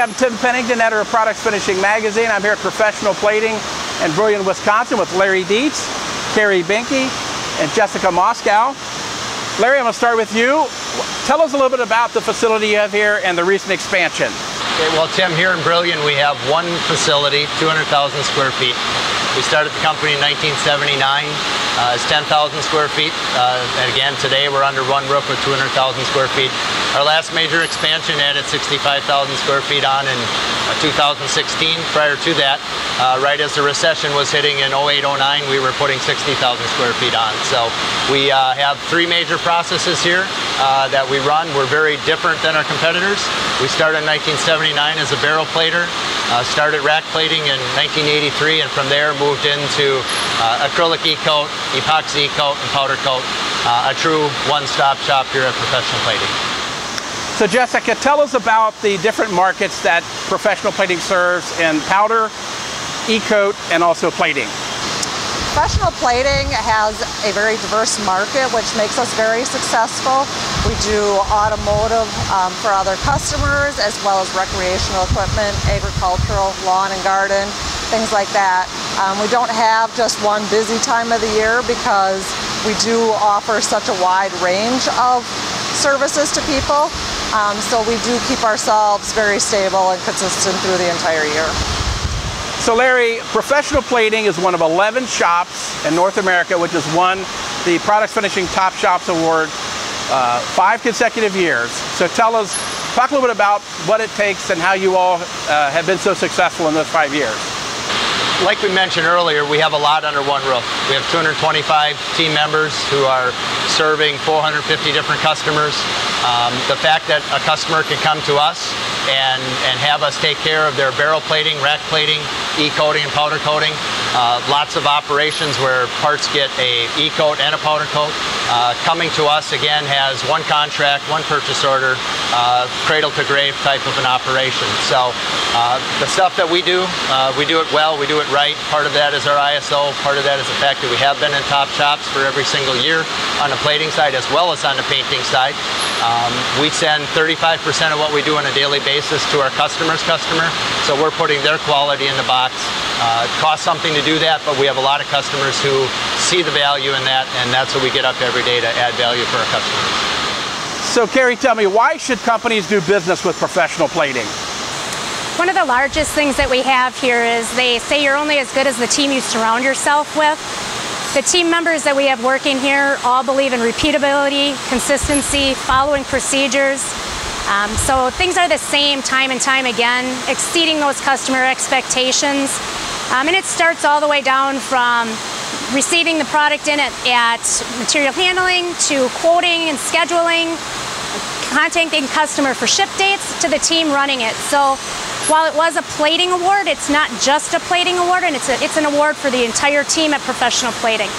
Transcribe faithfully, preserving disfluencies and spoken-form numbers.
Hi, I'm Tim Pennington, editor of Products Finishing Magazine. I'm here at Professional Plating in Brillion, Wisconsin with Larry Dietz, Kerry Behnke, and Jessica Moscow. Larry, I'm going to start with you. Tell us a little bit about the facility you have here and the recent expansion. Okay, well, Tim, here in Brillion, we have one facility, two hundred thousand square feet. We started the company in nineteen seventy-nine. Uh, it's ten thousand square feet, uh, and again today we're under one roof with two hundred thousand square feet. Our last major expansion added sixty-five thousand square feet on in uh, two thousand sixteen. Prior to that, uh, right as the recession was hitting in oh eight oh nine, we were putting sixty thousand square feet on. So we uh, have three major processes here uh, that we run. We're very different than our competitors. We started in nineteen seventy-nine as a barrel plater, uh, started rack plating in nineteen eighty-three, and from there moved into uh, acrylic e-coat, epoxy coat, and powder coat, uh, a true one-stop shop here at Professional Plating. So Jessica, tell us about the different markets that Professional Plating serves in powder, e-coat, and also plating. Professional Plating has a very diverse market, which makes us very successful. We do automotive um, for other customers, as well as recreational equipment, agricultural, lawn and garden, things like that. Um, we don't have just one busy time of the year because we do offer such a wide range of services to people. Um, so we do keep ourselves very stable and consistent through the entire year. So Larry, Professional Plating is one of eleven shops in North America which has won the Products Finishing Top Shops Award uh, five consecutive years. So tell us, talk a little bit about what it takes and how you all uh, have been so successful in those five years. Like we mentioned earlier, we have a lot under one roof. We have two hundred twenty-five team members who are serving four hundred fifty different customers. Um, the fact that a customer can come to us and, and have us take care of their barrel plating, rack plating, e-coating, and powder coating. Uh, lots of operations where parts get a e-coat and a powder coat. Uh, coming to us, again, has one contract, one purchase order, uh, cradle to grave type of an operation. So uh, the stuff that we do, uh, we do it well, we do it right. Part of that is our I S O, part of that is the fact that we have been in top shops for every single year on the plating side as well as on the painting side. Um, we send thirty-five percent of what we do on a daily basis to our customer's customer, so we're putting their quality in the box. Uh, it costs something to do that, but we have a lot of customers who see the value in that, and that's what we get up every day to add value for our customers. So Kerry, tell me, why should companies do business with Professional Plating? One of the largest things that we have here is they say you're only as good as the team you surround yourself with. The team members that we have working here all believe in repeatability, consistency, following procedures. Um, so things are the same time and time again, exceeding those customer expectations. Um, and it starts all the way down from receiving the product in at, at material handling to quoting and scheduling, contacting customer for ship dates, to the team running it. So while it was a plating award, it's not just a plating award, and it's, a, it's an award for the entire team at Professional Plating.